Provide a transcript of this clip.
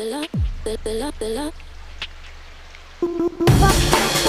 the love, the love, the love.